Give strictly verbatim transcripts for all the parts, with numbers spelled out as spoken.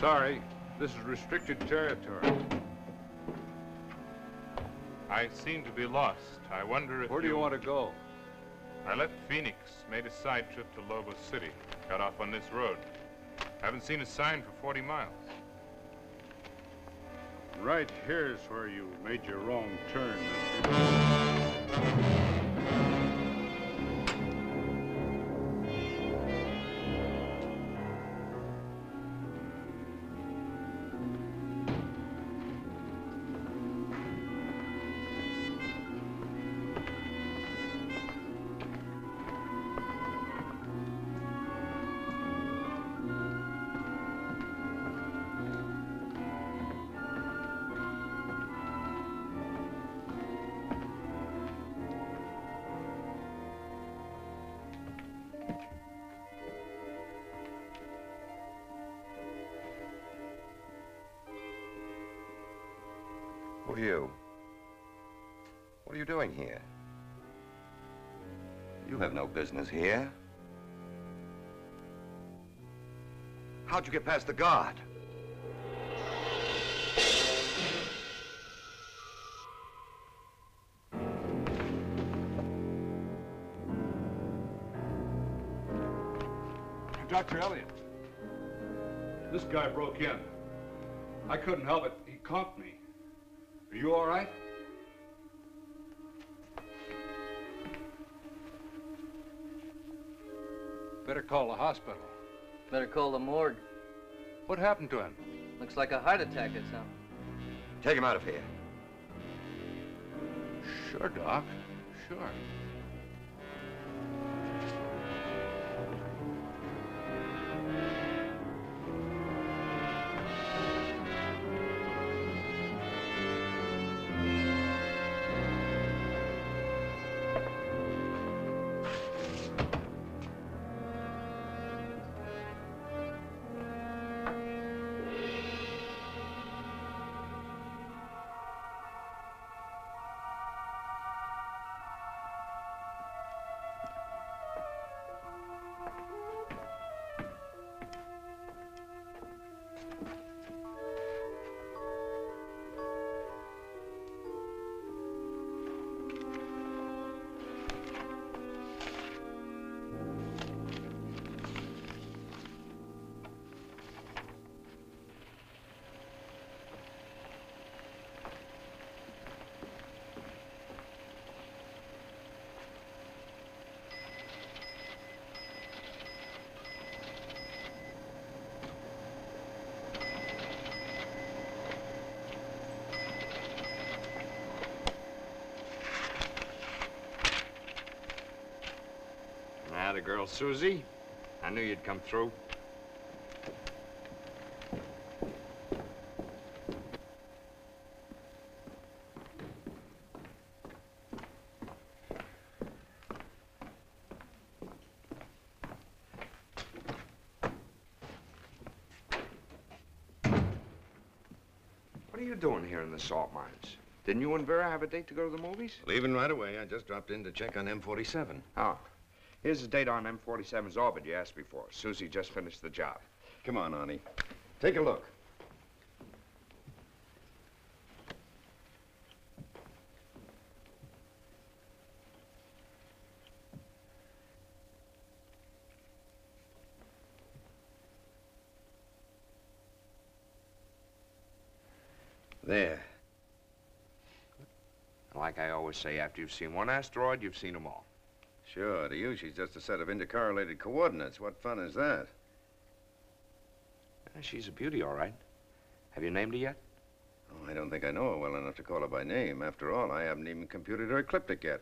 Sorry, this is restricted territory. I seem to be lost. I wonder if Where do you, you want to go? I left Phoenix, made a side trip to Lobo City, got off on this road. Haven't seen a sign for forty miles. Right here's where you made your wrong turn, mister. You. What are you doing here? You have no business here. How'd you get past the guard? Doctor Elliott, this guy broke in. I couldn't help it. He conked me. Are you all right? Better call the hospital. Better call the morgue. What happened to him? Looks like a heart attack or something. Take him out of here. Sure, Doc. Sure. The girl Susie. I knew you'd come through. What are you doing here in the salt mines? Didn't you and Vera have a date to go to the movies? Leaving right away. I just dropped in to check on M forty-seven. Oh. Here's the date on M forty-seven's orbit you asked before. Susie just finished the job. Come on, Arnie. Take a look. There. Like I always say, after you've seen one asteroid, you've seen them all. Sure, to you, she's just a set of intercorrelated coordinates. What fun is that? She's a beauty, all right. Have you named her yet? Oh, I don't think I know her well enough to call her by name. After all, I haven't even computed her ecliptic yet.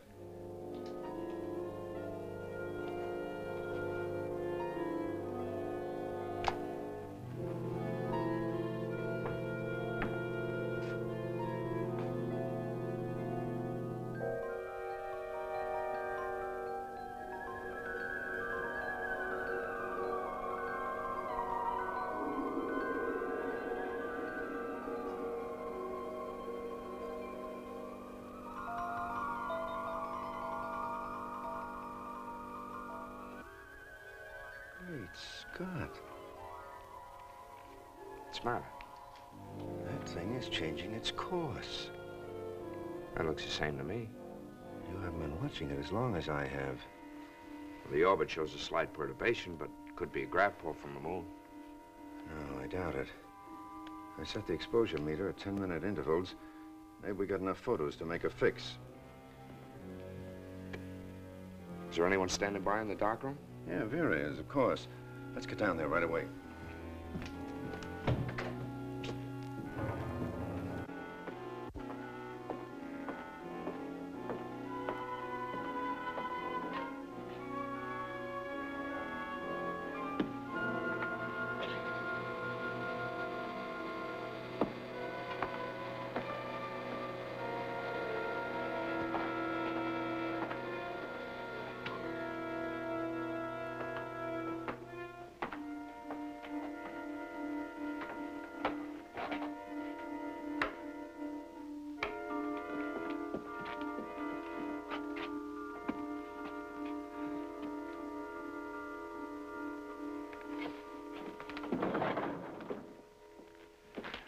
It's What's the matter? That thing is changing its course. That looks the same to me. You haven't been watching it as long as I have. Well, the orbit shows a slight perturbation, but could be a graph pull from the moon. No, I doubt it. I set the exposure meter at ten minute intervals. Maybe we got enough photos to make a fix. Is there anyone standing by in the darkroom? Yeah, Vera is, of course. Let's get down there right away.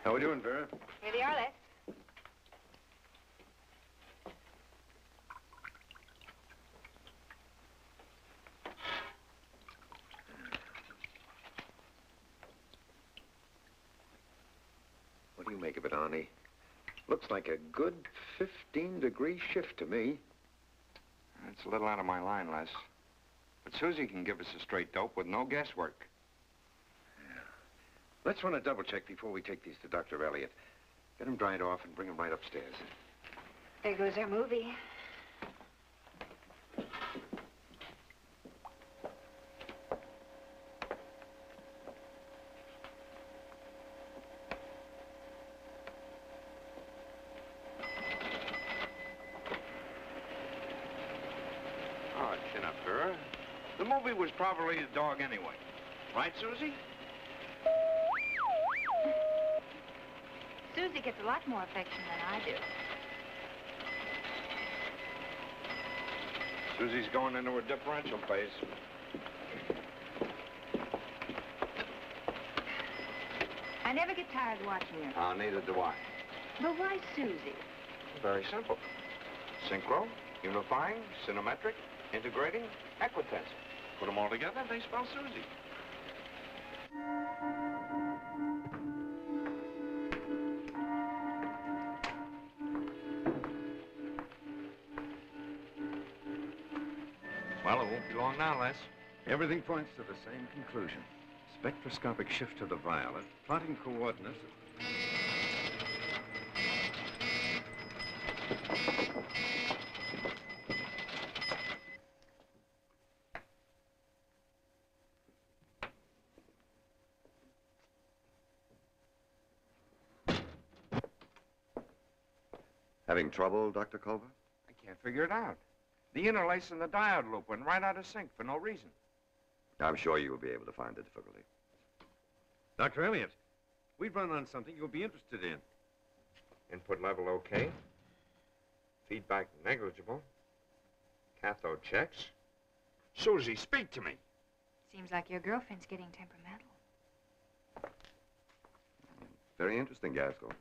How are we doing, Vera? Here they are, Les. What do you make of it, Arnie? Looks like a good fifteen degree shift to me. It's a little out of my line, Les. But Susie can give us a straight dope with no guesswork. Let's run a double check before we take these to Doctor Elliott. Get them dried off and bring them right upstairs. There goes our movie. Oh, chin up, Vera. The movie was probably a dog anyway. Right, Susie? Susie gets a lot more affection than I do. Susie's going into a differential phase. I never get tired of watching her. Oh, neither do I. But why Susie? Very simple. Synchro, unifying, cinemetric, integrating, equitensive. Put them all together, they spell Susie. Now, Les. Everything points to the same conclusion. Spectroscopic shift to the violet, plotting coordinates. Having trouble, Doctor Culver? I can't figure it out. The interlace in the diode loop went right out of sync for no reason. I'm sure you'll be able to find the difficulty. Doctor Elliott, we've run on something you'll be interested in. Input level okay. Feedback negligible. Cathode checks. Susie, speak to me. Seems like your girlfriend's getting temperamental. Very interesting, Gaskell.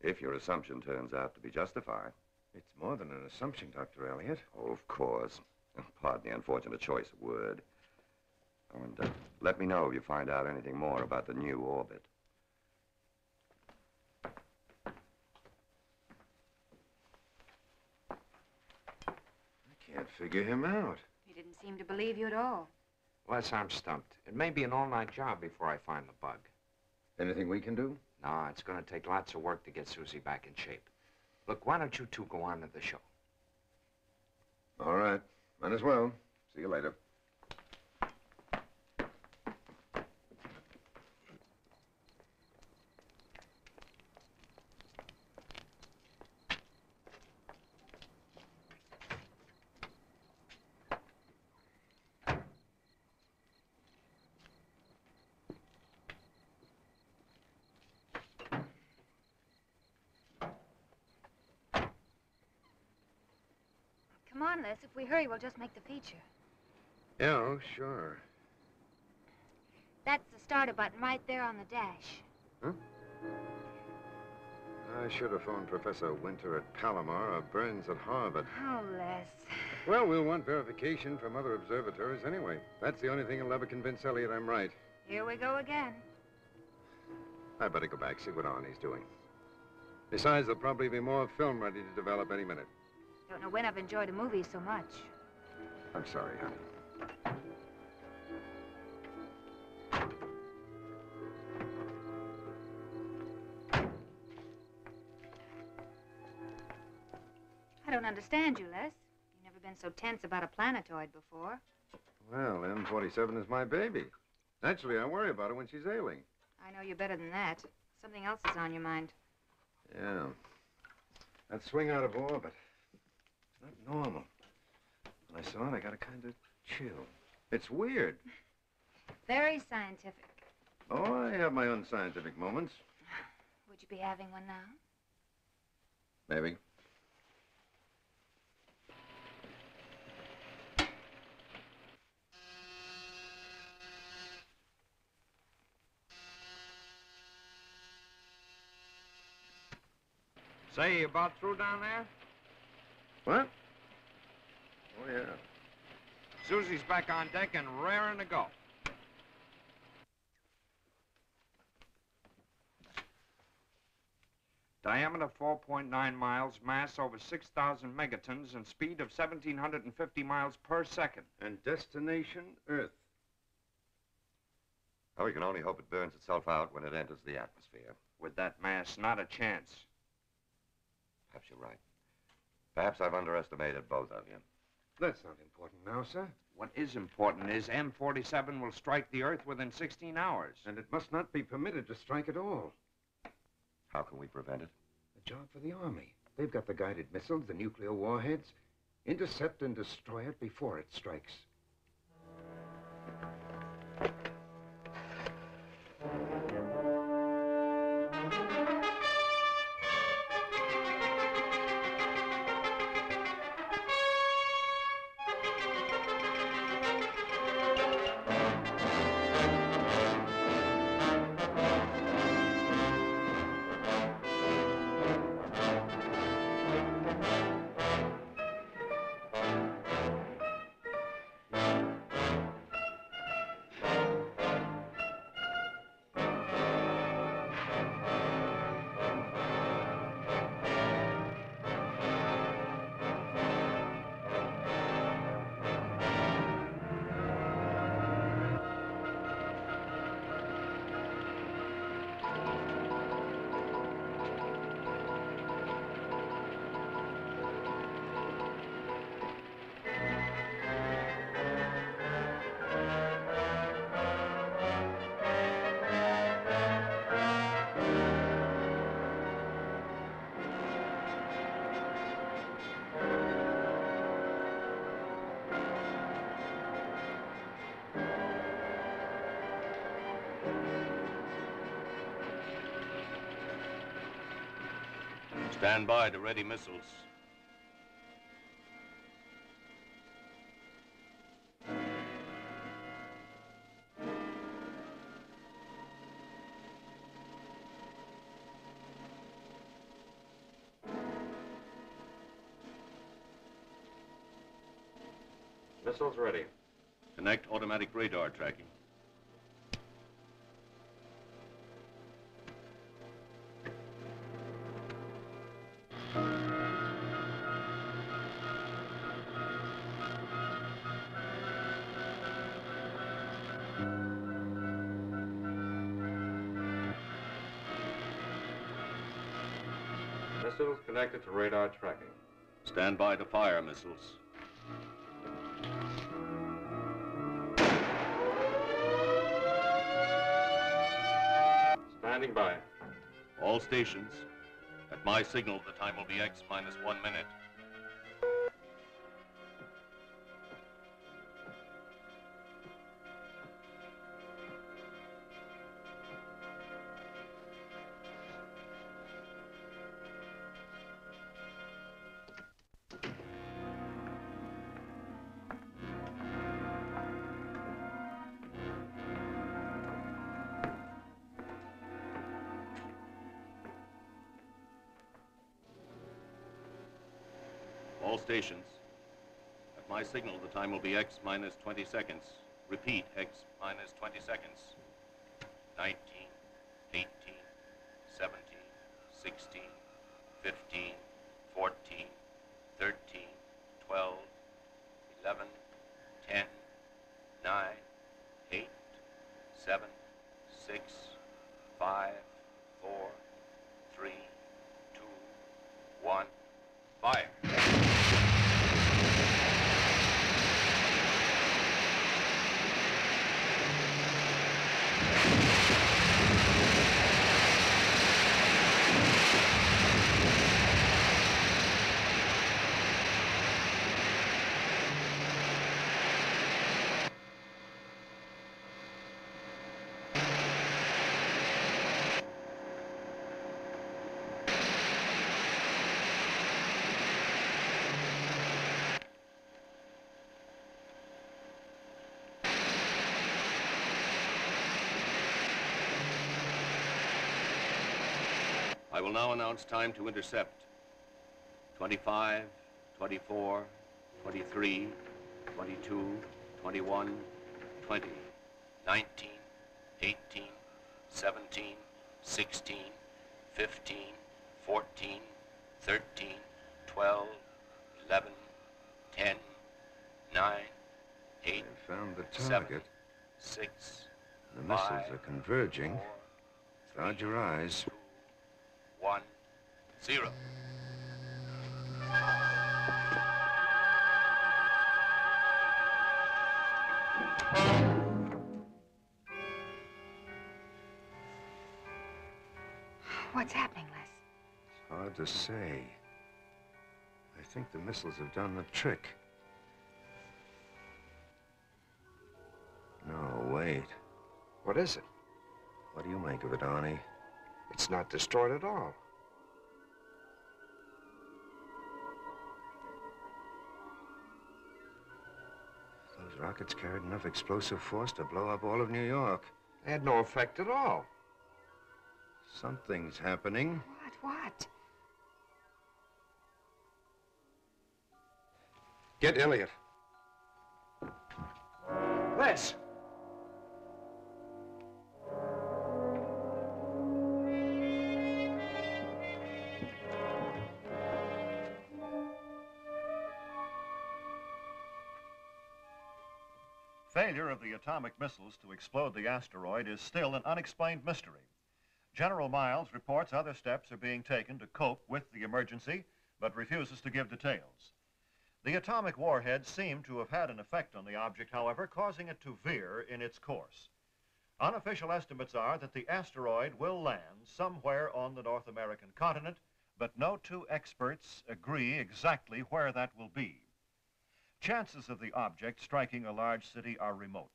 If your assumption turns out to be justified. It's more than an assumption, Doctor Elliott. Oh, of course. Pardon the unfortunate choice of word. And uh, let me know if you find out anything more about the new orbit. I can't figure him out. He didn't seem to believe you at all. Les, I'm stumped. It may be an all-night job before I find the bug. Anything we can do? No, it's going to take lots of work to get Susie back in shape. Look, why don't you two go on to the show? All right. Might as well. See you later. If we hurry, we'll just make the feature. Yeah, sure. That's the starter button right there on the dash. Huh? I should have phoned Professor Winter at Palomar or Burns at Harvard. Oh, Les. Well, we'll want verification from other observatories anyway. That's the only thing that'll ever convince Elliot I'm right. Here we go again. I better go back, see what Arnie's doing. Besides, there'll probably be more film ready to develop any minute. Don't know when I've enjoyed a movie so much. I'm sorry, honey. I don't understand you, Les. You've never been so tense about a planetoid before. Well, M forty-seven is my baby. Naturally, I worry about her when she's ailing. I know you better than that. Something else is on your mind. Yeah. That swing out of orbit. It's not normal. When I saw it, I got a kind of chill. It's weird. Very scientific. Oh, I have my unscientific moments. Would you be having one now? Maybe. Say, you about through down there? What? Oh, yeah. Susie's back on deck and raring to go. Diameter four point nine miles, mass over six thousand megatons, and speed of one thousand seven hundred fifty miles per second. And destination, Earth. Well, we can only hope it burns itself out when it enters the atmosphere. With that mass, not a chance. Perhaps you're right. Perhaps I've underestimated both of you. That's not important now, sir. What is important is M forty-seven will strike the Earth within sixteen hours. And it must not be permitted to strike at all. How can we prevent it? A job for the Army. They've got the guided missiles, the nuclear warheads. Intercept and destroy it before it strikes. Stand by to ready missiles. Missiles ready. Connect automatic radar tracking. Missiles connected to radar tracking. Stand by to fire missiles. Standing by. All stations. At my signal, the time will be X minus one minute. stations. At my signal, the time will be X minus twenty seconds. Repeat, X minus twenty seconds. nineteen, eighteen, seventeen, sixteen, fifteen, fourteen, thirteen, twelve, eleven, ten, nine, eight, seven, six, five, four, three, two, one, fire. I will now announce time to intercept. twenty-five, twenty-four, twenty-three, twenty-two, twenty-one, twenty, nineteen, eighteen, seventeen, sixteen, fifteen, fourteen, thirteen, twelve, eleven, ten, nine, eight, found the target. seven, six, the missiles are converging. Guard your eyes. One, zero. What's happening, Les? It's hard to say. I think the missiles have done the trick. No, wait. What is it? What do you make of it, Arnie? It's not destroyed at all. Those rockets carried enough explosive force to blow up all of New York. They had no effect at all. Something's happening. What? What? Get Elliott. Les! Failure of the atomic missiles to explode the asteroid is still an unexplained mystery. General Miles reports other steps are being taken to cope with the emergency, but refuses to give details. The atomic warhead seemed to have had an effect on the object, however, causing it to veer in its course. Unofficial estimates are that the asteroid will land somewhere on the North American continent, but no two experts agree exactly where that will be. Chances of the object striking a large city are remote.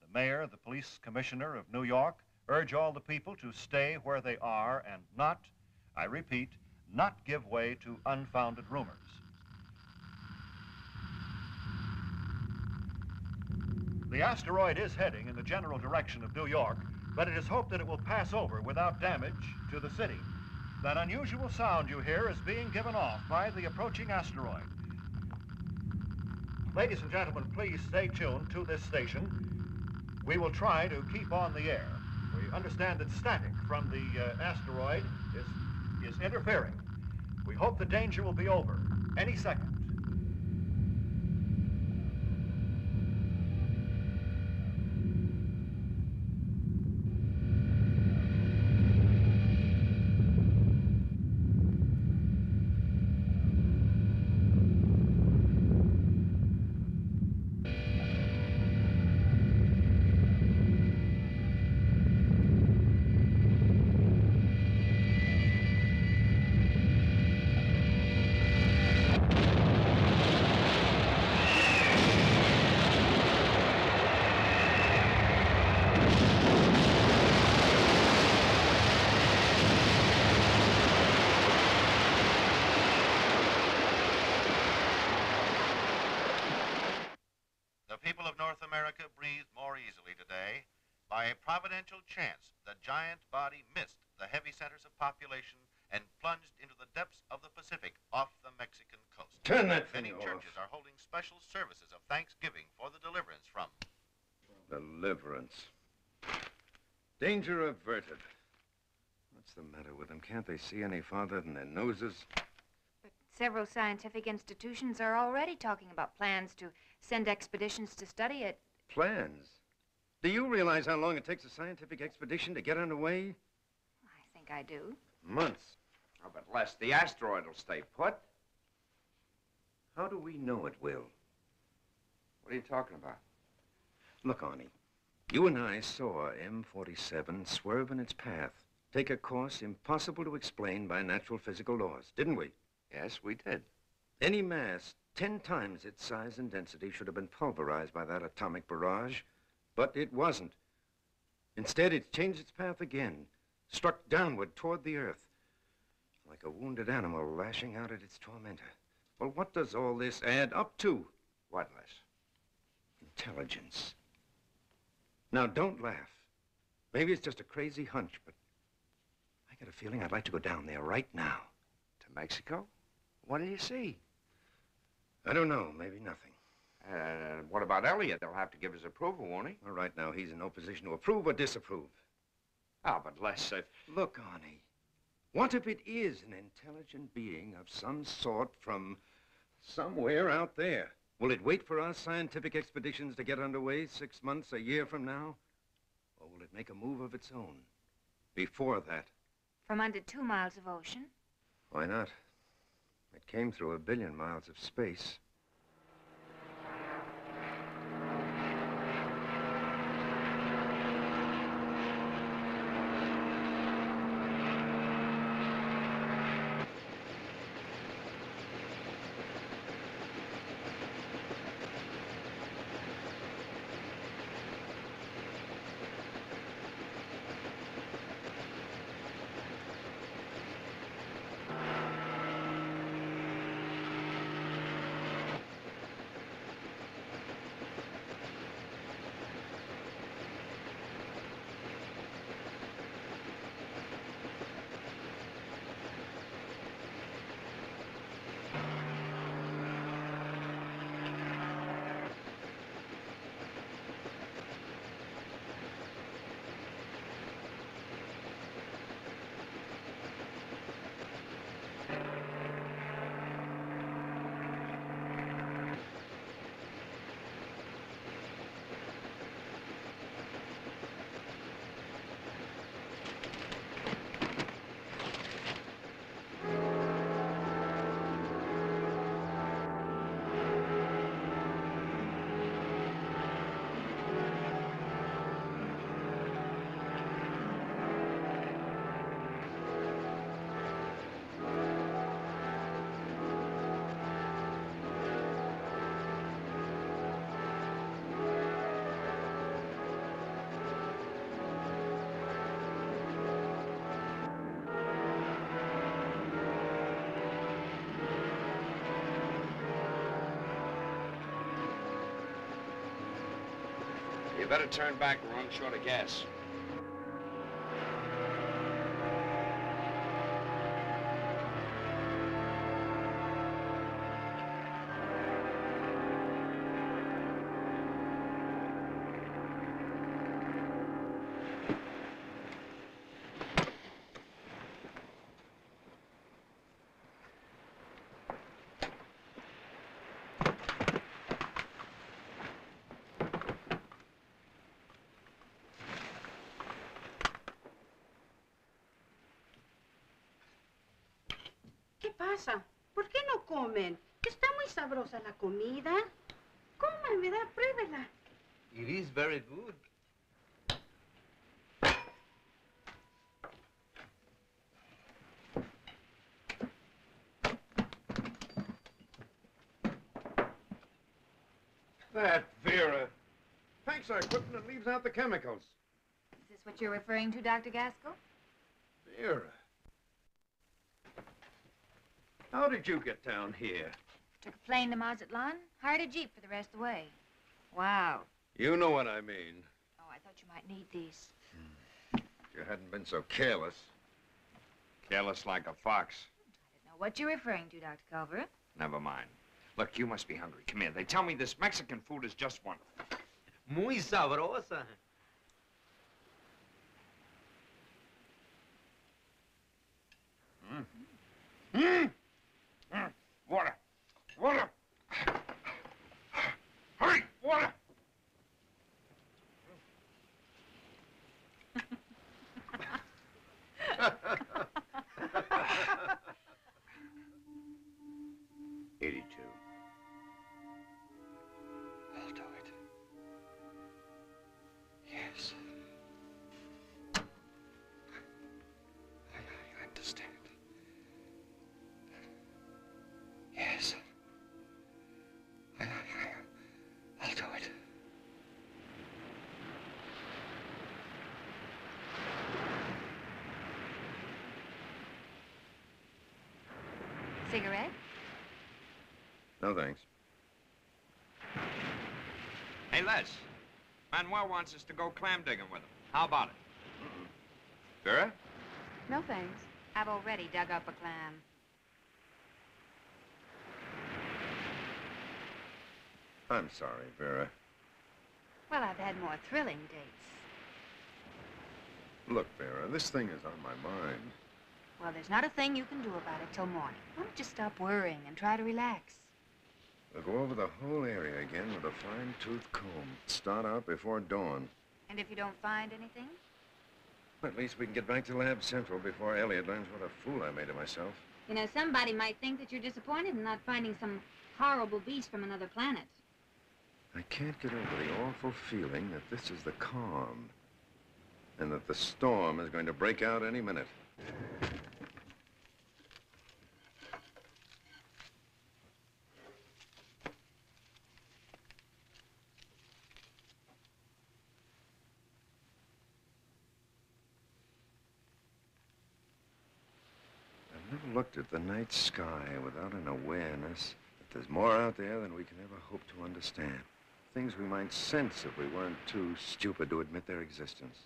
The mayor, the police commissioner of New York, urge all the people to stay where they are and not, I repeat, not give way to unfounded rumors. The asteroid is heading in the general direction of New York, but it is hoped that it will pass over without damage to the city. That unusual sound you hear is being given off by the approaching asteroid. Ladies and gentlemen, please stay tuned to this station. We will try to keep on the air. We understand that static from the uh, asteroid is, is interfering. We hope the danger will be over any second. Chance the giant body missed the heavy centers of population and plunged into the depths of the Pacific off the Mexican coast. Turn that thing off. Many churches are holding special services of thanksgiving for the deliverance from... Deliverance. Danger averted. What's the matter with them? Can't they see any farther than their noses? But several scientific institutions are already talking about plans to send expeditions to study it. Plans? Do you realize how long it takes a scientific expedition to get underway? I think I do. Months. Oh, but Les, the asteroid will stay put. How do we know it will? What are you talking about? Look, Arnie, you and I saw M forty-seven swerve in its path, take a course impossible to explain by natural physical laws, didn't we? Yes, we did. Any mass ten times its size and density should have been pulverized by that atomic barrage, but it wasn't. Instead, it changed its path again, struck downward toward the Earth, like a wounded animal lashing out at its tormentor. Well, what does all this add up to? What, Les? Intelligence. Now, don't laugh. Maybe it's just a crazy hunch, but I got a feeling I'd like to go down there right now. To Mexico? What do you see? I don't know. Maybe nothing. Uh, what about Elliott? They'll have to give his approval, won't he? Well, right now, he's in no position to approve or disapprove. Ah, but Les, uh... Look, Arnie. What if it is an intelligent being of some sort from somewhere out there? Will it wait for our scientific expeditions to get underway six months, a year from now? Or will it make a move of its own before that? From under two miles of ocean? Why not? It came through a billion miles of space. You better turn back, we're running short of gas. ¿Por qué no comen? Está muy sabrosa la comida. Coman, ¿verdad? Pruébela. It is very good. That Vera. Packs our equipment and leaves out the chemicals. Is this what you're referring to, Doctor Gaskell? Vera. How did you get down here? Took a plane to Mazatlan, hired a jeep for the rest of the way. Wow. You know what I mean. Oh, I thought you might need these. Hmm. If you hadn't been so careless. Careless like a fox. I don't know what you're referring to, Doctor Culver. Never mind. Look, you must be hungry. Come here. They tell me this Mexican food is just wonderful. Muy sabrosa. Mm. Mm. Mm. Water. Water. Hurry, water. eighty-two. I'll do it. Yes. I, I understand. Yes. I, I, I'll do it. Cigarette? No, thanks. Hey, Les. Manuel wants us to go clam digging with him. How about it? Mm-mm. Vera? No, thanks. I've already dug up a clam. I'm sorry, Vera. Well, I've had more thrilling dates. Look, Vera, this thing is on my mind. Well, there's not a thing you can do about it till morning. Why don't you stop worrying and try to relax? We'll go over the whole area again with a fine-tooth comb. Start out before dawn. And if you don't find anything? Well, at least we can get back to Lab Central before Elliot learns what a fool I made of myself. You know, somebody might think that you're disappointed in not finding some horrible beast from another planet. I can't get over the awful feeling that this is the calm and that the storm is going to break out any minute. I've never looked at the night sky without an awareness that there's more out there than we can ever hope to understand. Things we might sense if we weren't too stupid to admit their existence.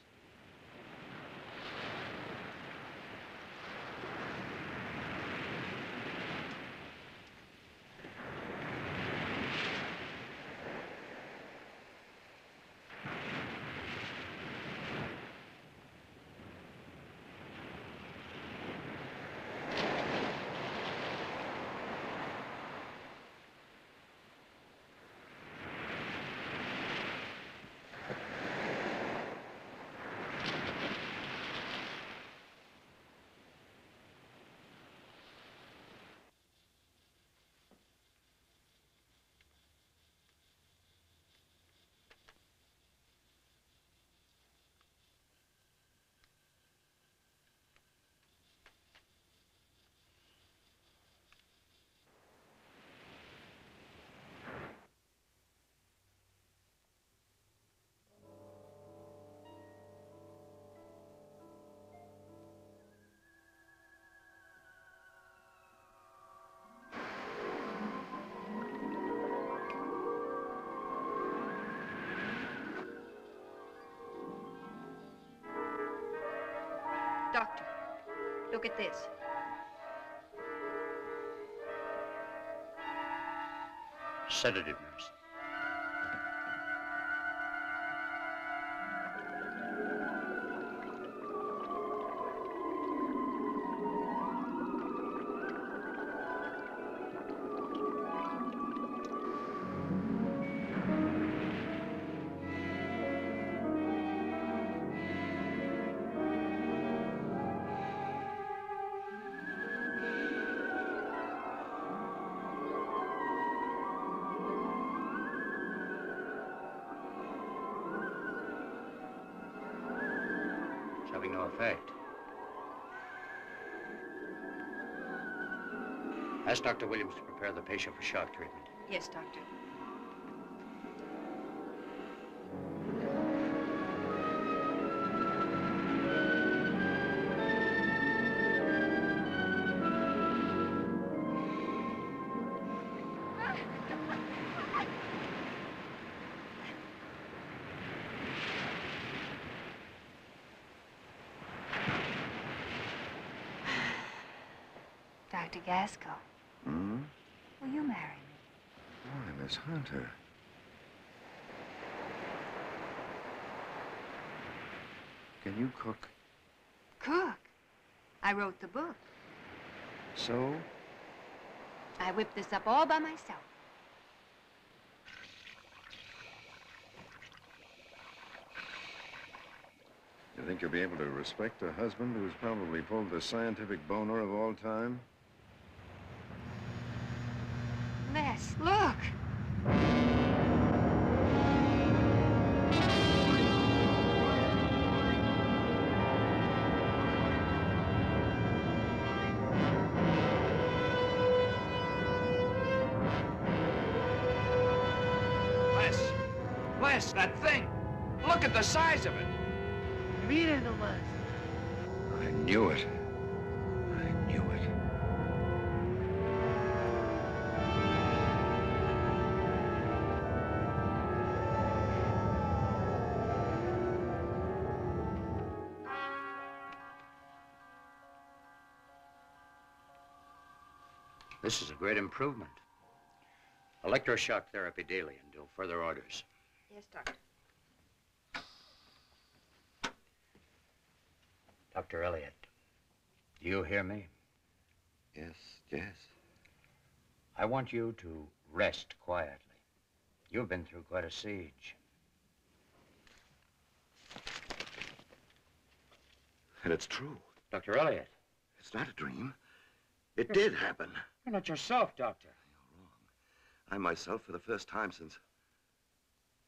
Doctor, look at this. Sedative, nurse. Having no effect. Ask Doctor Williams to prepare the patient for shock treatment. Yes, doctor. Gaskell. Hmm? Will you marry me? Why, Miss Hunter? Can you cook? Cook? I wrote the book. So? I whipped this up all by myself. You think you'll be able to respect a husband who's probably pulled the scientific boner of all time? Les, look! Les! Les, that thing! Look at the size of it! I knew it. I knew it. This is a great improvement. Electroshock therapy daily until further orders. Yes, doctor. Doctor Elliott, do you hear me? Yes, yes. I want you to rest quietly. You've been through quite a siege. And it's true. Doctor Elliott. It's not a dream. It you're, did happen. You're not yourself, doctor. You're wrong. I myself, for the first time since...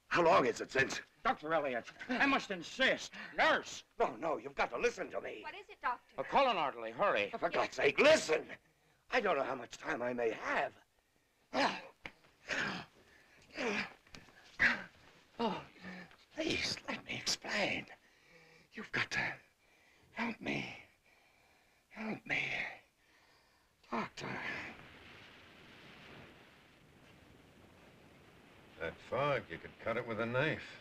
How long is it since? Doctor Elliott, I must insist. Nurse! No, no, you've got to listen to me. What is it, doctor? A colon artery, hurry. Oh, for yes. God's sake, listen! I don't know how much time I may have. Oh, please, let me explain. You've got to help me. Help me. Doctor. That fog, you could cut it with a knife.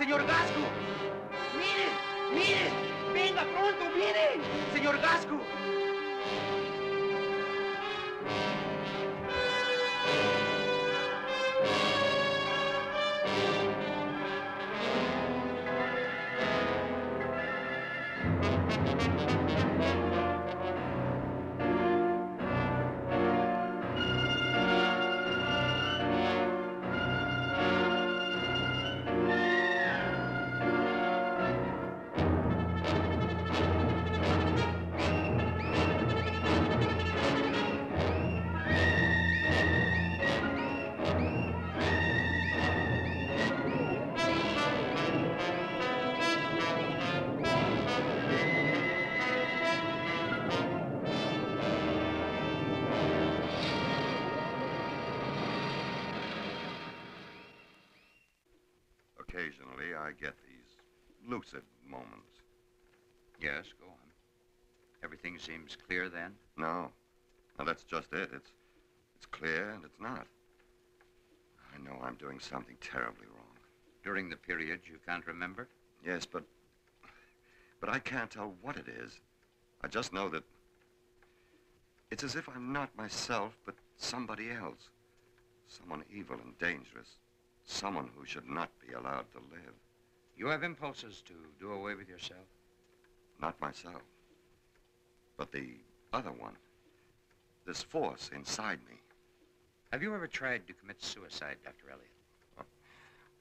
Señor Gasco, mire, mire, venga pronto, mire, señor Gasco. Occasionally, I get these lucid moments. Yes, go on. Everything seems clear then? No. No, that's just it. It's, it's clear and it's not. I know I'm doing something terribly wrong. During the period, you can't remember? Yes, but... But I can't tell what it is. I just know that... It's as if I'm not myself, but somebody else. Someone evil and dangerous. Someone who should not be allowed to live. You have impulses to do away with yourself? Not myself, but the other one. this force inside me. Have you ever tried to commit suicide, Doctor Elliott?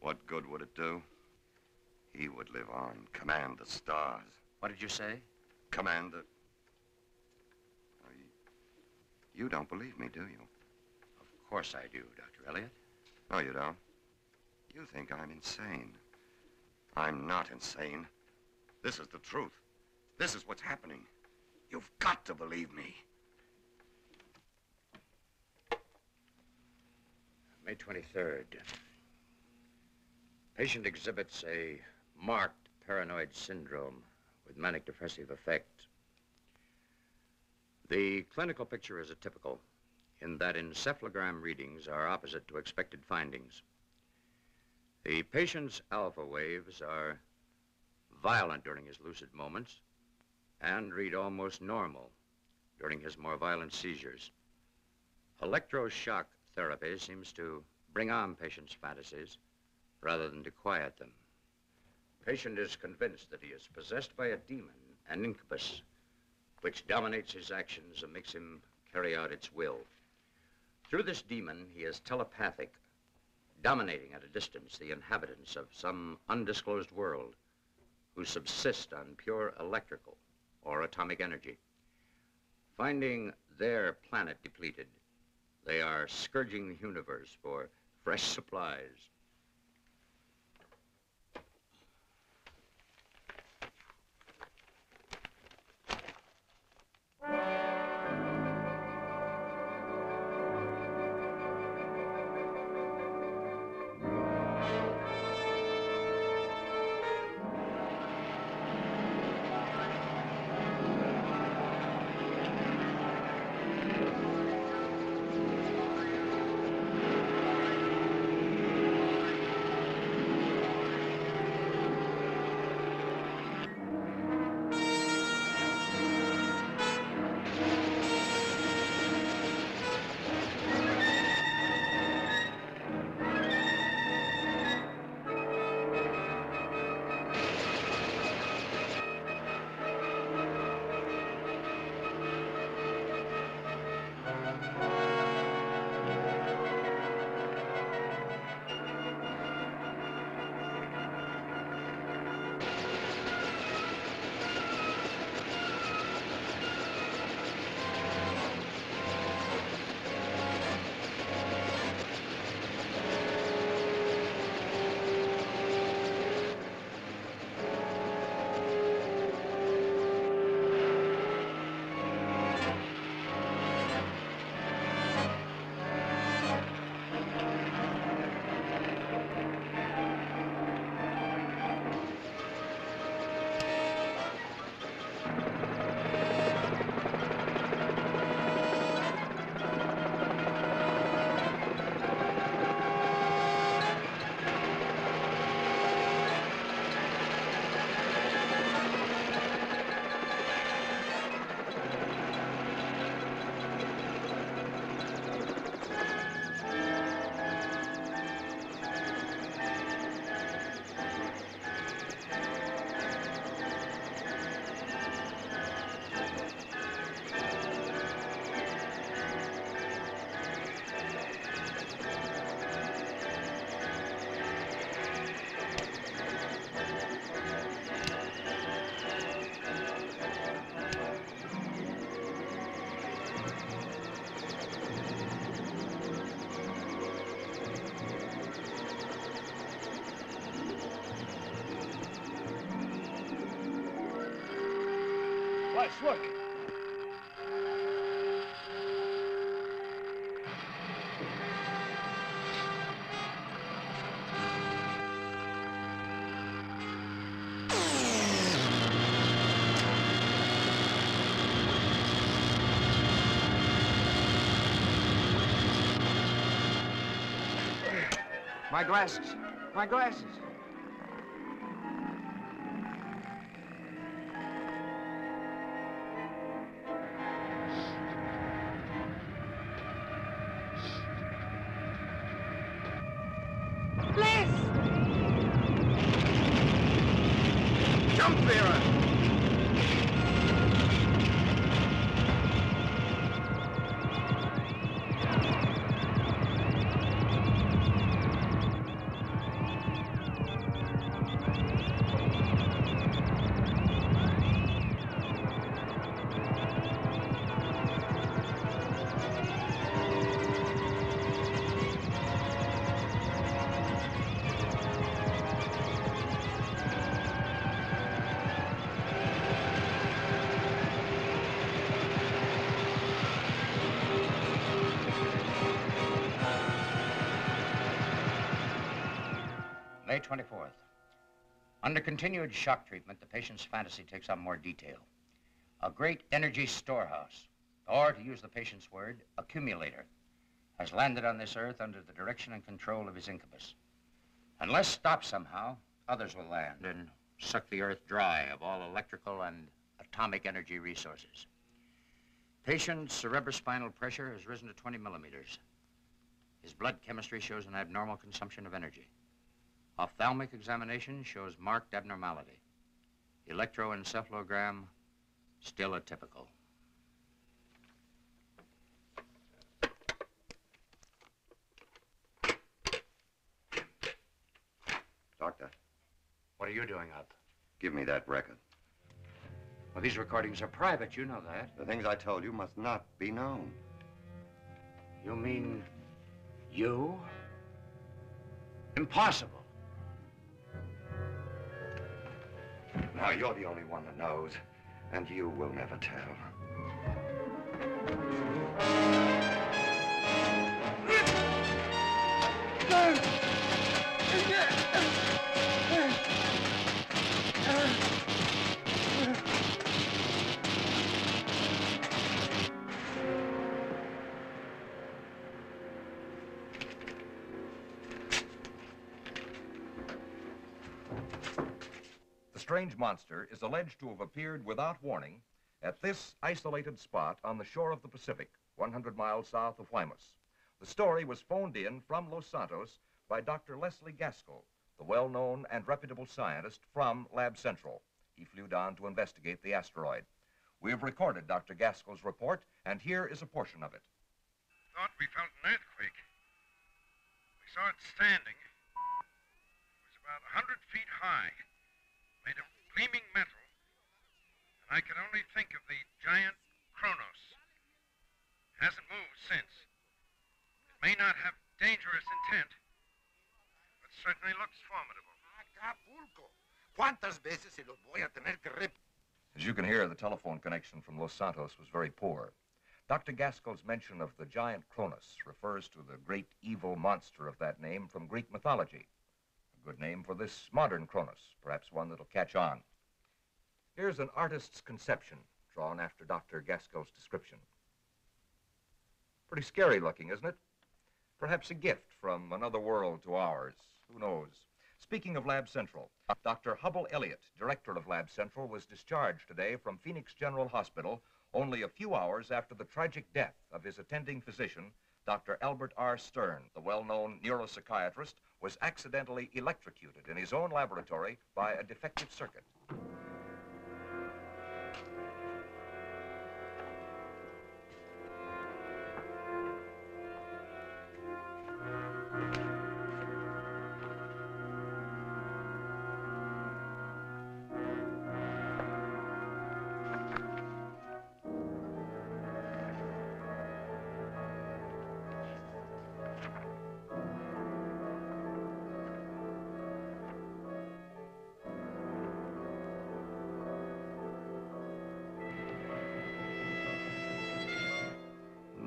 What good would it do? He would live on, command the stars. What did you say? Command the... Oh, you... you don't believe me, do you? Of course I do, Doctor Elliott. No, you don't. You think I'm insane. I'm not insane. This is the truth. This is what's happening. You've got to believe me. May twenty-third. Patient exhibits a marked paranoid syndrome with manic depressive effect. The clinical picture is atypical in that encephalogram readings are opposite to expected findings. The patient's alpha waves are violent during his lucid moments and read almost normal during his more violent seizures. Electroshock therapy seems to bring on patients' fantasies rather than to quiet them. The patient is convinced that he is possessed by a demon, an incubus, which dominates his actions and makes him carry out its will. Through this demon, he is telepathic, dominating at a distance the inhabitants of some undisclosed world who subsist on pure electrical or atomic energy. Finding their planet depleted, they are scourging the universe for fresh supplies. Look! My glasses! My glasses! May twenty-fourth. Under continued shock treatment, the patient's fantasy takes on more detail. A great energy storehouse, or to use the patient's word, accumulator, has landed on this earth under the direction and control of his incubus. Unless stopped somehow, others will land and suck the earth dry of all electrical and atomic energy resources. Patient's cerebrospinal pressure has risen to twenty millimeters. His blood chemistry shows an abnormal consumption of energy. Ophthalmic examination shows marked abnormality. Electroencephalogram, still atypical. Doctor. What are you doing up? Give me that record. Well, these recordings are private, you know that. The things I told you must not be known. You mean you? Impossible. Now, you're the only one that knows, and you will never tell. The strange monster is alleged to have appeared without warning at this isolated spot on the shore of the Pacific, one hundred miles south of Guaymas. The story was phoned in from Los Santos by Doctor Leslie Gaskell, the well-known and reputable scientist from Lab Central. He flew down to investigate the asteroid. We have recorded Doctor Gaskell's report, and here is a portion of it. Thought we felt an earthquake. We saw it standing. It was about one hundred feet high. Made of gleaming metal, and I can only think of the giant Kronos. It hasn't moved since. It may not have dangerous intent, but certainly looks formidable. Acapulco. ¿Cuántas veces se los voy a tener que rep-? As you can hear, the telephone connection from Los Santos was very poor. Doctor Gaskell's mention of the giant Kronos refers to the great evil monster of that name from Greek mythology. Good name for this modern Kronos, perhaps one that'll catch on. Here's an artist's conception, drawn after Doctor Gaskell's description. Pretty scary looking, isn't it? Perhaps a gift from another world to ours. Who knows? Speaking of Lab Central, Doctor Hubbell Elliott, director of Lab Central, was discharged today from Phoenix General Hospital only a few hours after the tragic death of his attending physician, Doctor Albert R. Stern, the well-known neuropsychiatrist, was accidentally electrocuted in his own laboratory by a defective circuit.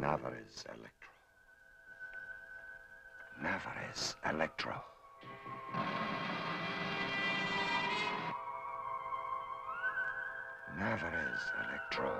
Navarez Electro. Navarez Electro. Navarez Electro.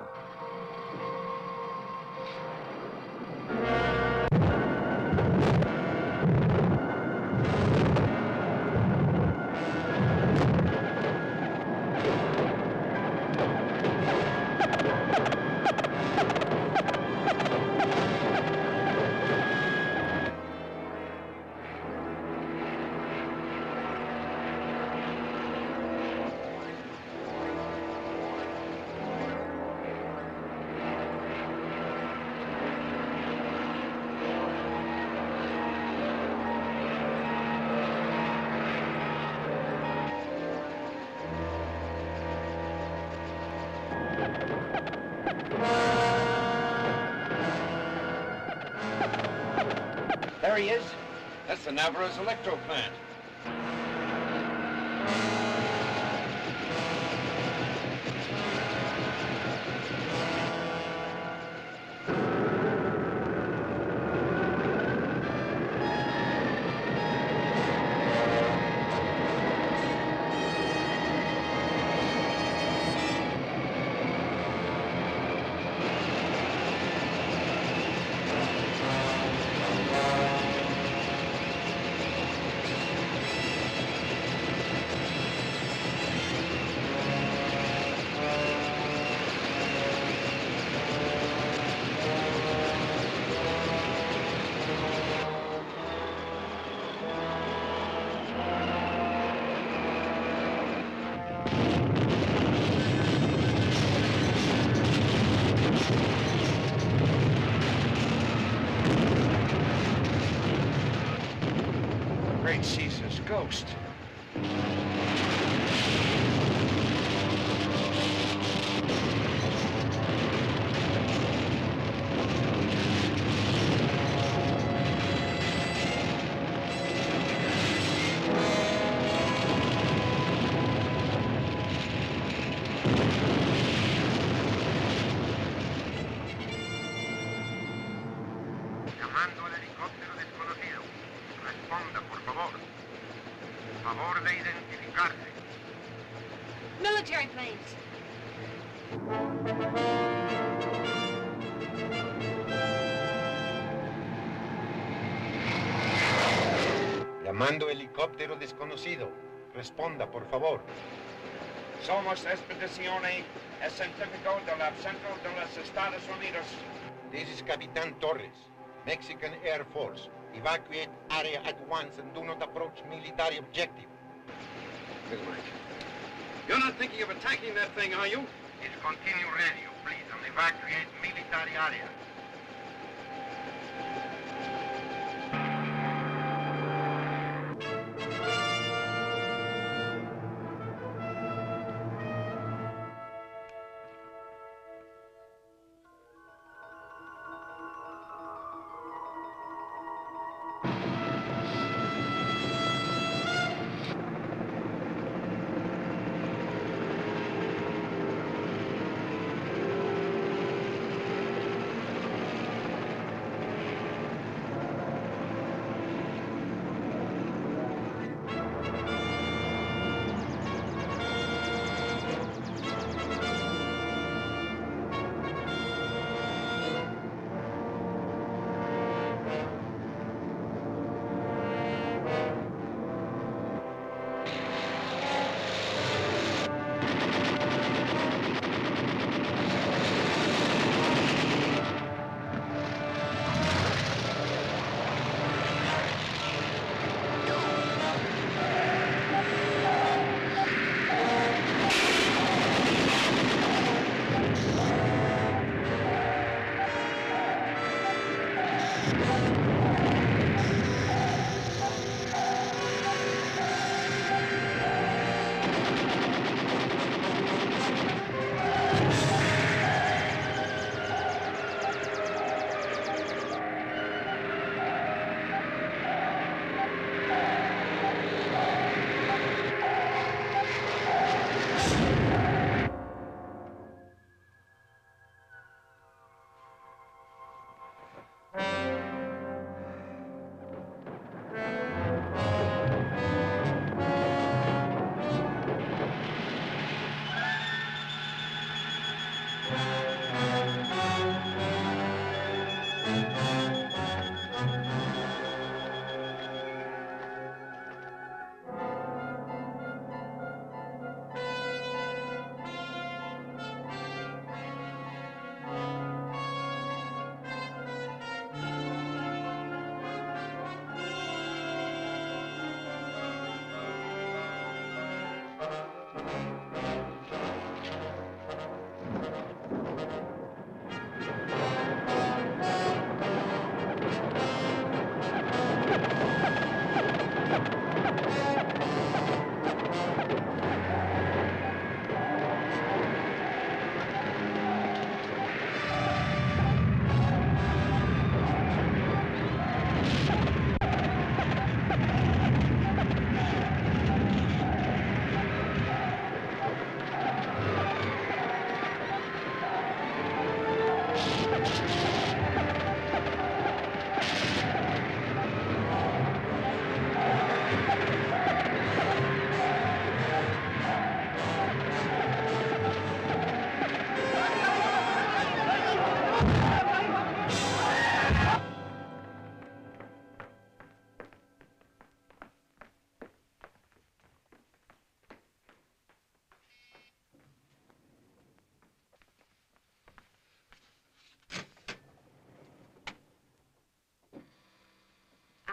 There he is. That's the Navarez Electro plant. Great Caesar's ghost. Mando helicóptero desconocido. Responda, por favor. Somos Expediciones Científico del Lab Central de los Estados Unidos. This is Capitán Torres, Mexican Air Force. Evacuate area at once and do not approach military objective. Good work. You're not thinking of attacking that thing, are you? It's continue radio, please, and evacuate military area.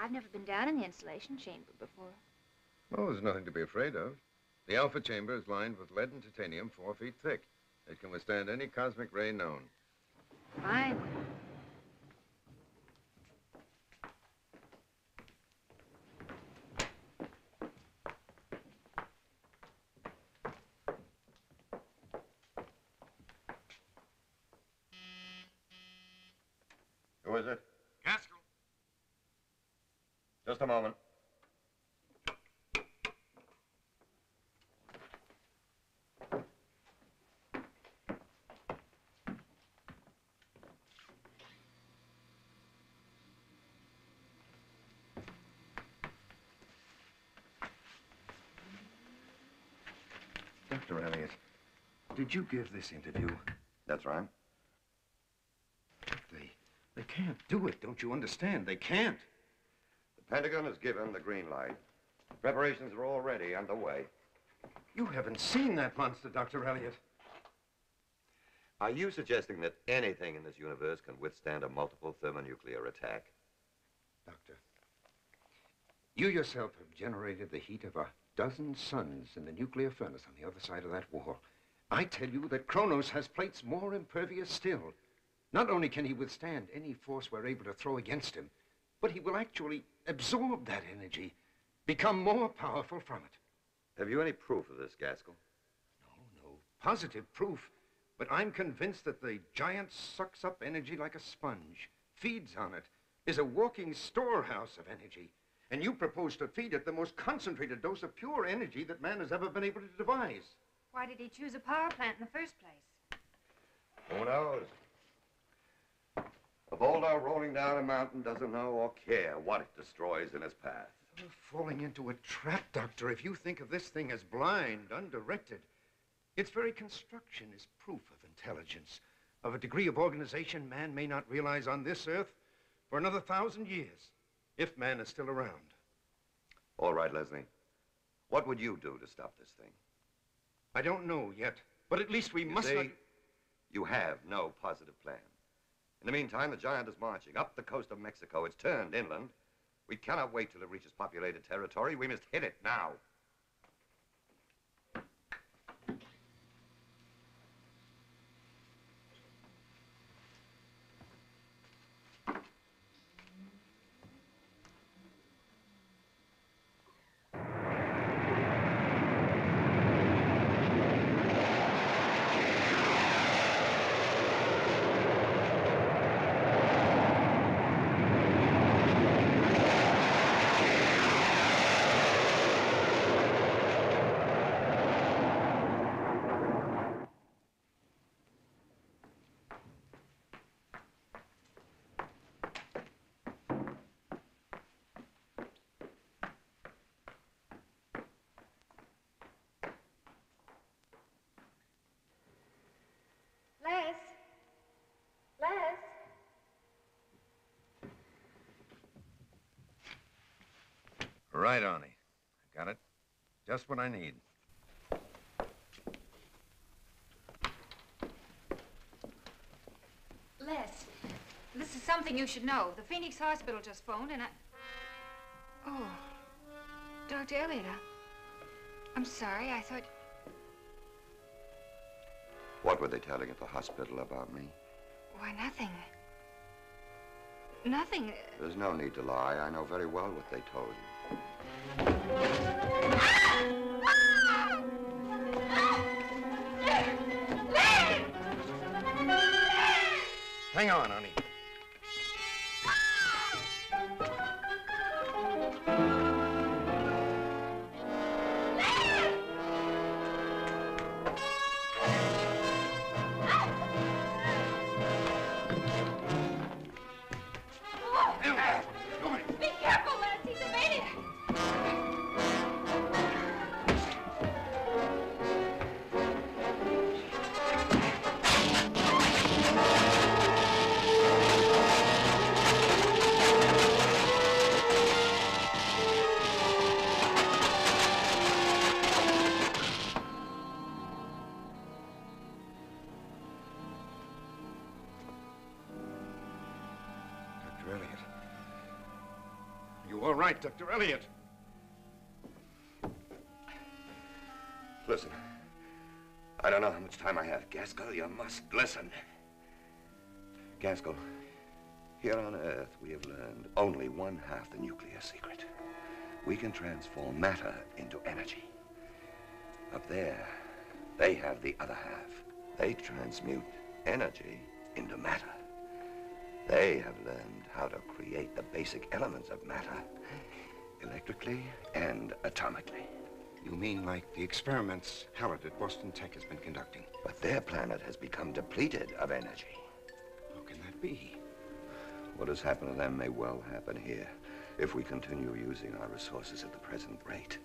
I've never been down in the insulation chamber before. Oh, there's nothing to be afraid of. The alpha chamber is lined with lead and titanium four feet thick. It can withstand any cosmic ray known. Fine. Right. is it? Gaskell. Just a moment. Doctor Elliott, did you give this interview? That's right. They, they can't do it, don't you understand? They can't. The Pentagon has given the green light. Preparations are already underway. You haven't seen that monster, Doctor Elliott. Are you suggesting that anything in this universe can withstand a multiple thermonuclear attack? Doctor, you yourself have generated the heat of a dozen suns in the nuclear furnace on the other side of that wall. I tell you that Kronos has plates more impervious still. Not only can he withstand any force we're able to throw against him, but he will actually absorb that energy, become more powerful from it. Have you any proof of this, Gaskell? No, no, positive proof. But I'm convinced that the giant sucks up energy like a sponge, feeds on it, is a walking storehouse of energy. And you propose to feed it the most concentrated dose of pure energy that man has ever been able to devise. Why did he choose a power plant in the first place? Who knows? A boulder rolling down a mountain doesn't know or care what it destroys in its path. You're falling into a trap, Doctor, if you think of this thing as blind, undirected. Its very construction is proof of intelligence, of a degree of organization man may not realize on this earth for another thousand years. If man is still around. All right, Leslie. What would you do to stop this thing? I don't know yet, but at least we you must see, not... You have no positive plan. In the meantime, the giant is marching up the coast of Mexico. It's turned inland. We cannot wait till it reaches populated territory. We must hit it now. Right, Arnie. I got it. Just what I need. Les, this is something you should know. The Phoenix Hospital just phoned and I... Oh, Doctor Elliott, I'm sorry. I thought... What were they telling at the hospital about me? Why, nothing. Nothing. There's no need to lie. I know very well what they told you. Hang on, honey. Doctor Elliott. Listen. I don't know how much time I have. Gaskell, you must listen. Gaskell, here on Earth, we have learned only one half the nuclear secret. We can transform matter into energy. Up there, they have the other half. They transmute energy into matter. They have learned how to create the basic elements of matter, electrically and atomically. You mean like the experiments Hallett at Boston Tech has been conducting? But their planet has become depleted of energy. How can that be? What has happened to them may well happen here if we continue using our resources at the present rate.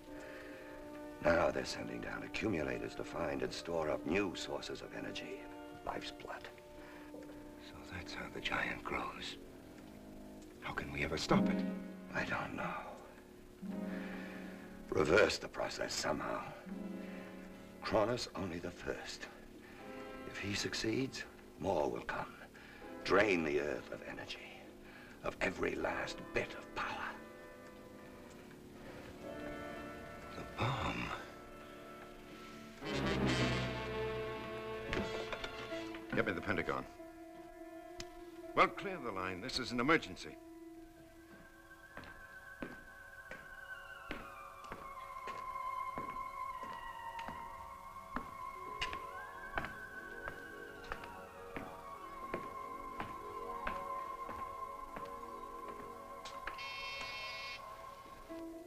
Now they're sending down accumulators to find and store up new sources of energy, life's blood. So that's how the giant grows. How can we ever stop it? I don't know. Reverse the process somehow. Kronos only the first. If he succeeds, more will come. Drain the earth of energy, of every last bit of power. The bomb. Get me the Pentagon. Well, clear the line. This is an emergency.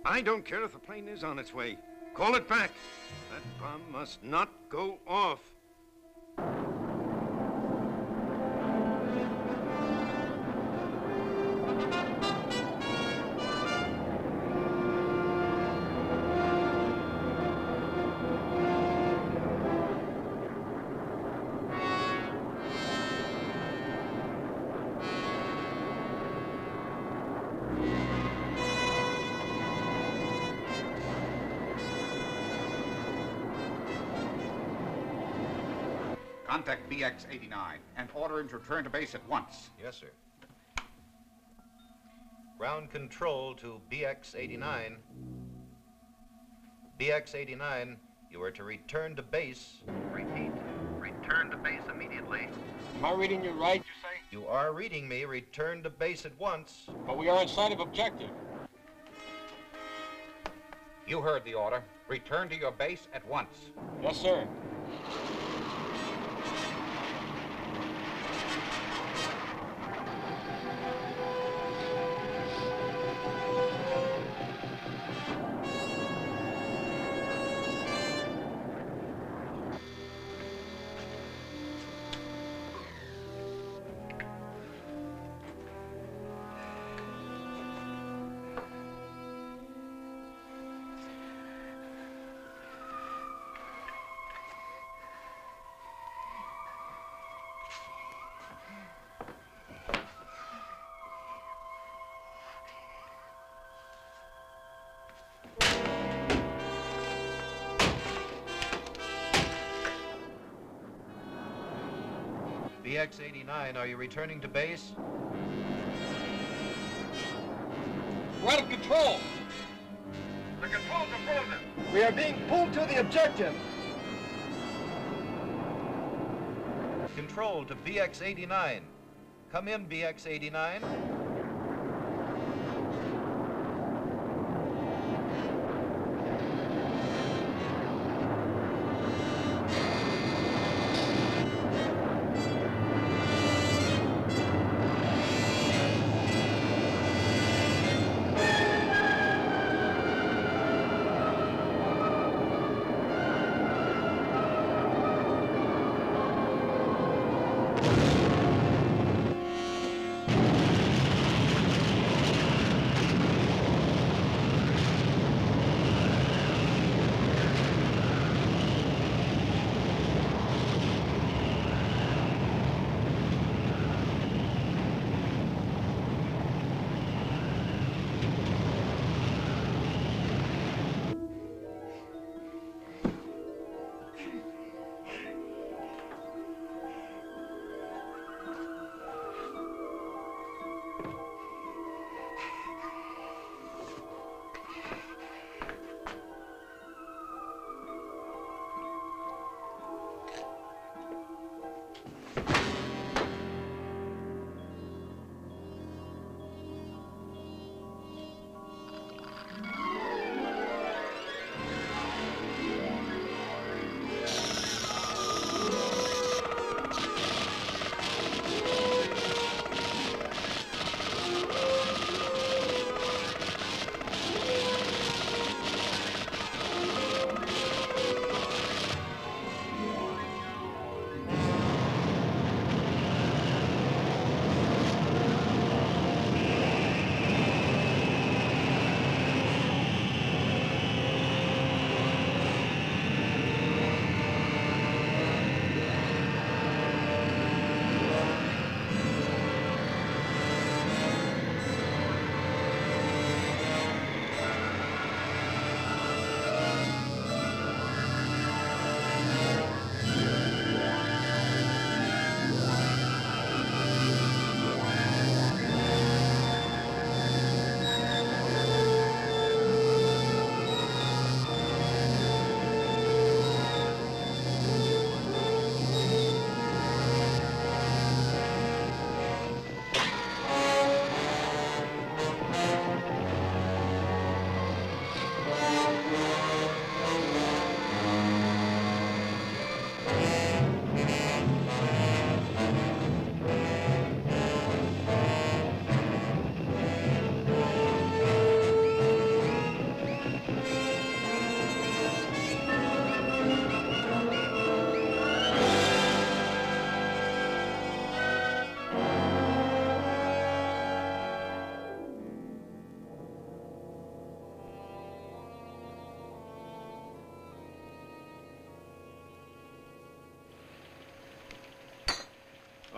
I don't care if the plane is on its way. Call it back. That bomb must not go off. Contact B X eighty-nine and order him to return to base at once. Yes, sir. Ground control to B X eighty-nine. B X eighty-nine, you are to return to base. Repeat, return to base immediately. Am I reading you right, you say? You are reading me. Return to base at once. But we are inside of objective. You heard the order. Return to your base at once. Yes, sir. B X eighty-nine, are you returning to base? We're out of control! The controls are frozen! We are being pulled to the objective! Control to B X eighty-nine. Come in, B X eighty-nine.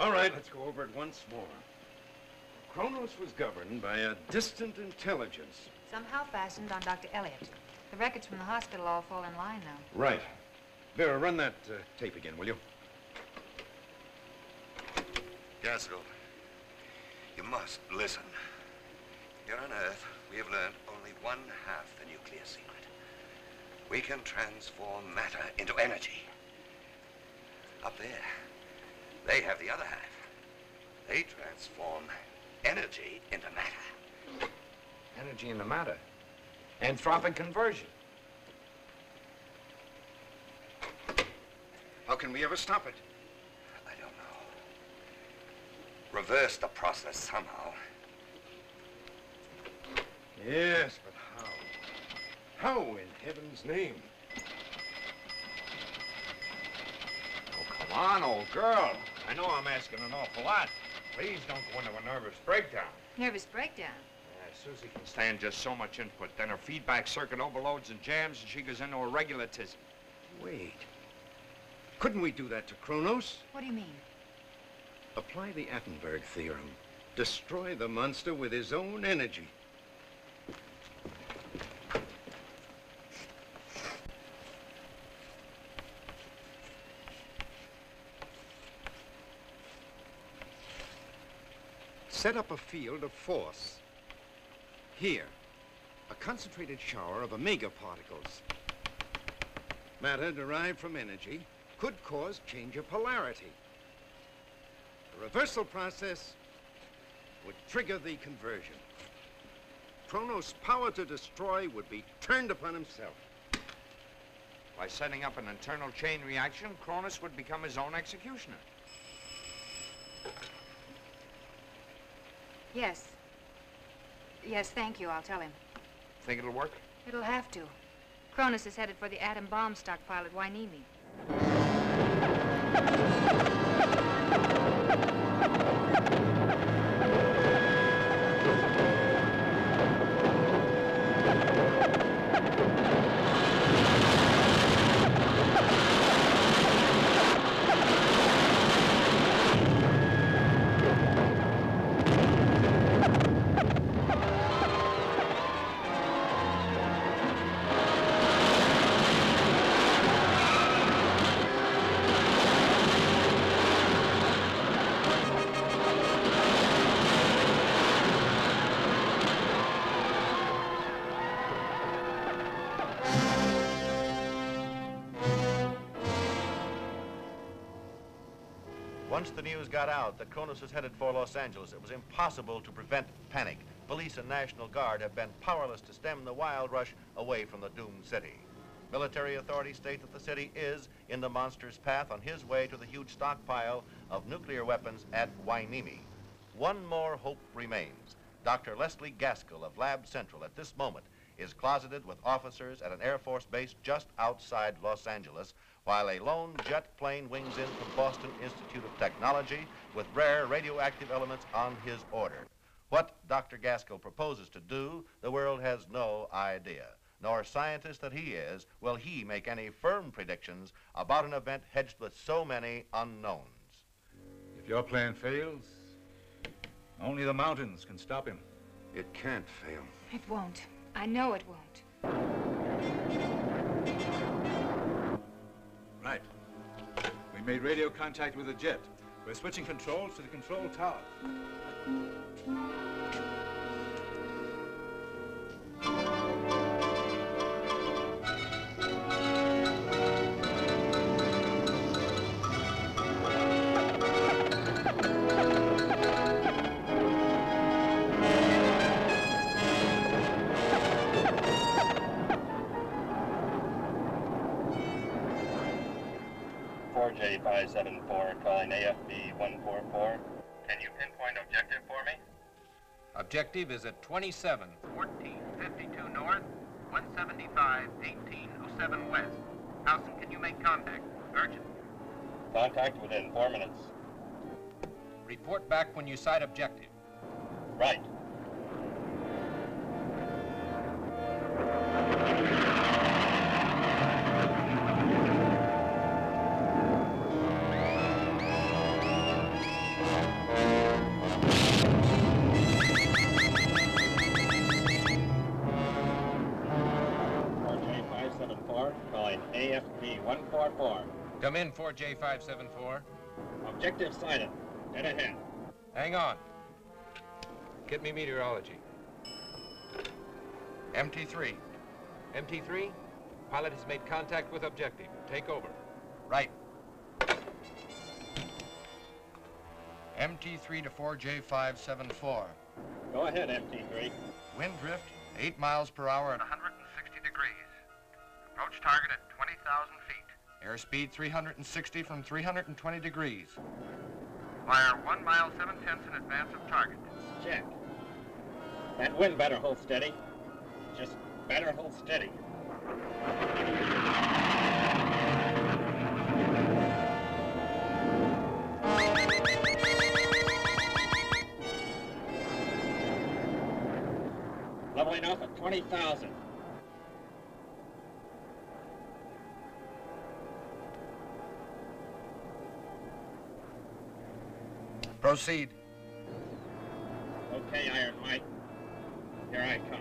All right, let's go over it once more. Kronos was governed by a distant intelligence. Somehow fastened on Doctor Elliott. The records from the hospital all fall in line now. Right. Vera, run that uh, tape again, will you? Gaskell, you must listen. Here on Earth, we have learned only one half the nuclear secret. We can transform matter into energy. Up there, they have the other half. They transform energy into matter. Energy into matter? Anthropic conversion. How can we ever stop it? I don't know. Reverse the process somehow. Yes, but how? How in heaven's name? Oh, come on, old girl. I know I'm asking an awful lot. Please don't go into a nervous breakdown. Nervous breakdown? Yeah, Susie can stand just so much input. Then her feedback circuit overloads and jams, and she goes into irregularism. Wait. Couldn't we do that to Kronos? What do you mean? Apply the Attenberg theorem. Destroy the monster with his own energy. Set up a field of force. Here, a concentrated shower of omega particles. Matter derived from energy could cause change of polarity. The reversal process would trigger the conversion. Kronos' power to destroy would be turned upon himself. By setting up an internal chain reaction, Kronos would become his own executioner. Yes. Yes, thank you. I'll tell him. Think it'll work? It'll have to. Kronos is headed for the atom bomb stockpile at Wainimi. Once the news got out that Kronos was headed for Los Angeles, it was impossible to prevent panic. Police and National Guard have been powerless to stem the wild rush away from the doomed city. Military authorities state that the city is in the monster's path on his way to the huge stockpile of nuclear weapons at Wainimi. One more hope remains. Doctor Leslie Gaskell of Lab Central at this moment is closeted with officers at an Air Force base just outside Los Angeles, while a lone jet plane wings in from Boston Institute of Technology with rare radioactive elements on his order. What Doctor Gaskell proposes to do, the world has no idea. Nor scientist that he is, will he make any firm predictions about an event hedged with so many unknowns. If your plan fails, only the mountains can stop him. It can't fail. It won't. I know it won't. Right. We made radio contact with the jet. We're switching controls to the control tower. J five seven four calling A F B one four four. Can you pinpoint objective for me? Objective is at twenty-seven. fourteen fifty-two north, one seventy-five, eighteen oh seven west. Howson, can you make contact? Urgent. Contact within four minutes. Report back when you sight objective. Right. A F B one four four. Come in, four J five seven four. Objective sighted. Dead ahead. Hang on. Get me meteorology. M T three. M T three, pilot has made contact with objective. Take over. Right. M T three to four J five seven four. Go ahead, M T three. Wind drift, eight miles per hour at one hundred sixty degrees. Approach target at twenty thousand feet. Airspeed three hundred sixty from three hundred twenty degrees. Fire one mile seven tenths in advance of target. Check. That wind better hold steady. Just better hold steady. Leveling off at twenty thousand. Proceed. Okay, Iron Mike. Here I come.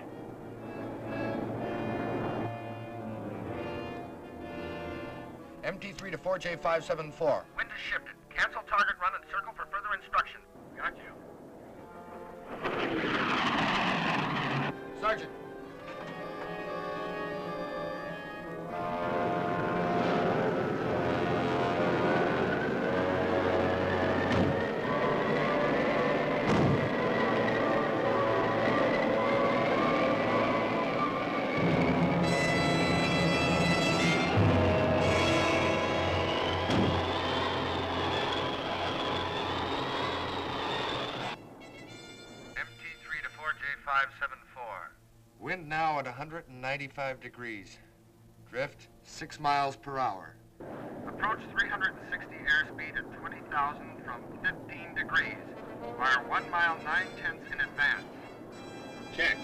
M T three to four J five seven four. Wind is shifted. Cancel target run and circle for further instruction. Got you. Sergeant. Wind now at one hundred ninety-five degrees. Drift six miles per hour. Approach three hundred sixty airspeed at twenty thousand from fifteen degrees. Fire one mile nine tenths in advance. Check.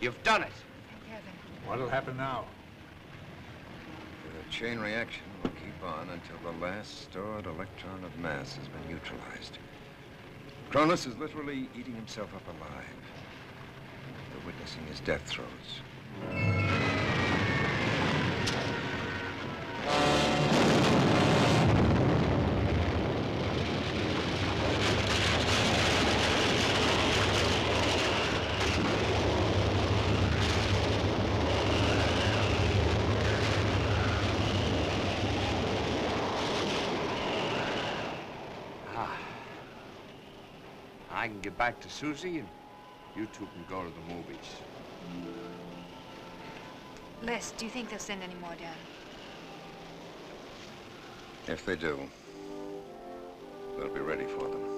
You've done it. Thank heaven. What'll happen now? The chain reaction will keep on until the last stored electron of mass has been neutralized. Kronos is literally eating himself up alive. We're witnessing his death throes. I can get back to Susie, and you two can go to the movies. Les, do you think they'll send any more down? If they do, we'll be ready for them.